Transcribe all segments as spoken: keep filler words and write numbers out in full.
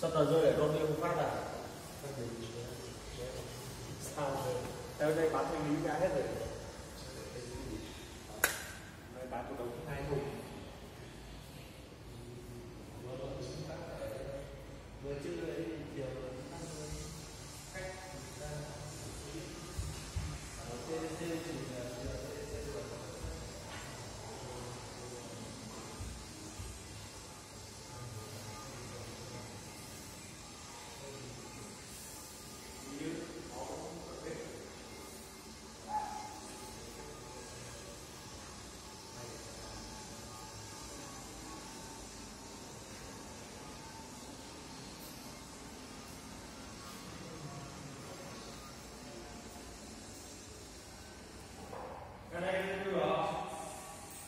Sắp tờ rơi để con đi không phát à? Sao rồi? Tới đây bán mình lý ra hết rồi. Đây bán của đồng hai thùng. Vừa trước đây chiều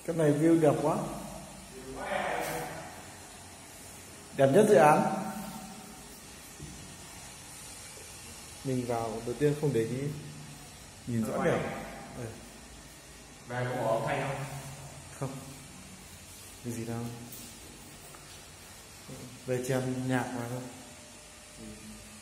cái này view đẹp quá, đẹp nhất dự án. Mình vào đầu tiên không để ý, nhìn rõ đẹp. Về có thay không? Không, cái gì đâu. Về chèn nhạc mà thôi.